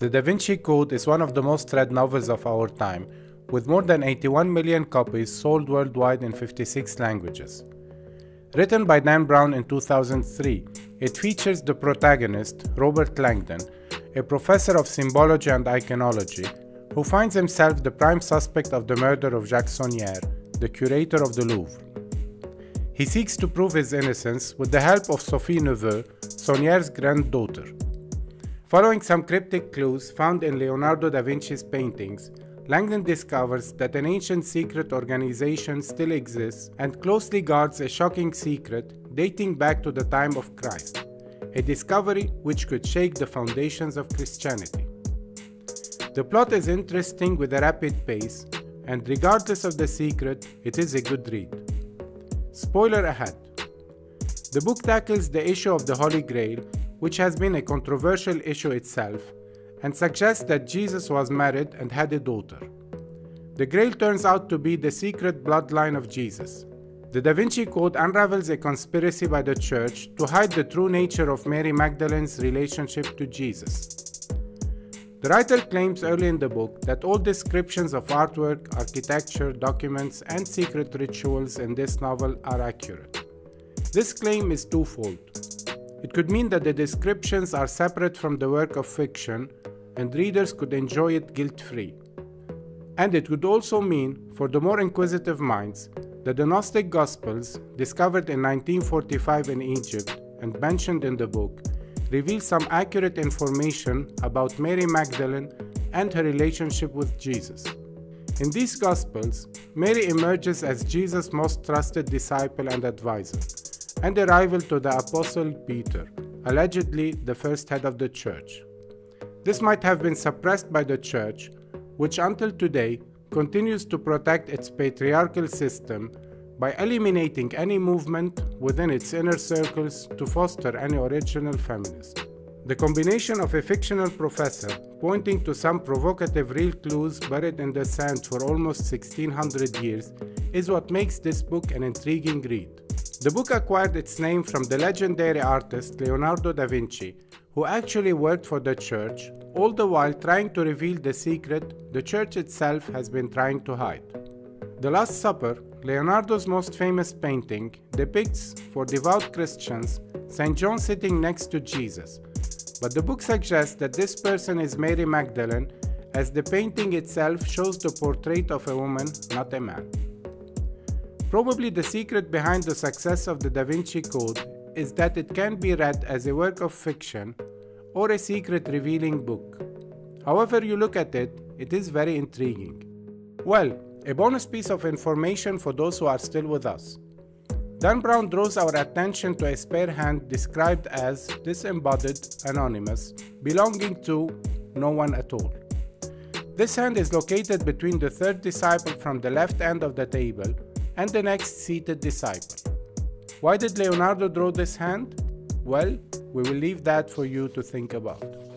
The Da Vinci Code is one of the most read novels of our time, with more than 81 million copies sold worldwide in 56 languages. Written by Dan Brown in 2003, it features the protagonist, Robert Langdon, a professor of symbology and iconology, who finds himself the prime suspect of the murder of Jacques Saunière, the curator of the Louvre. He seeks to prove his innocence with the help of Sophie Neveu, Saunière's granddaughter. Following some cryptic clues found in Leonardo da Vinci's paintings, Langdon discovers that an ancient secret organization still exists and closely guards a shocking secret dating back to the time of Christ, a discovery which could shake the foundations of Christianity. The plot is interesting with a rapid pace, and regardless of the secret, it is a good read. Spoiler ahead. The book tackles the issue of the Holy Grail, which has been a controversial issue itself, and suggests that Jesus was married and had a daughter. The Grail turns out to be the secret bloodline of Jesus. The Da Vinci Code unravels a conspiracy by the Church to hide the true nature of Mary Magdalene's relationship to Jesus. The writer claims early in the book that all descriptions of artwork, architecture, documents, and secret rituals in this novel are accurate. This claim is twofold. It could mean that the descriptions are separate from the work of fiction and readers could enjoy it guilt-free. And it could also mean, for the more inquisitive minds, that the Gnostic Gospels, discovered in 1945 in Egypt and mentioned in the book, reveal some accurate information about Mary Magdalene and her relationship with Jesus. In these Gospels, Mary emerges as Jesus' most trusted disciple and advisor, and a rival to the Apostle Peter, allegedly the first head of the Church. This might have been suppressed by the Church, which until today continues to protect its patriarchal system by eliminating any movement within its inner circles to foster any original feminist. The combination of a fictional professor pointing to some provocative real clues buried in the sand for almost 1600 years is what makes this book an intriguing read. The book acquired its name from the legendary artist Leonardo da Vinci, who actually worked for the Church, all the while trying to reveal the secret the Church itself has been trying to hide. The Last Supper, Leonardo's most famous painting, depicts, for devout Christians, St. John sitting next to Jesus, but the book suggests that this person is Mary Magdalene, as the painting itself shows the portrait of a woman, not a man. Probably the secret behind the success of the Da Vinci Code is that it can be read as a work of fiction or a secret revealing book. However you look at it, it is very intriguing. Well, a bonus piece of information for those who are still with us. Dan Brown draws our attention to a spare hand described as disembodied, anonymous, belonging to no one at all. This hand is located between the third disciple from the left end of the table and the next seated disciple. Why did Leonardo draw this hand? Well, we will leave that for you to think about.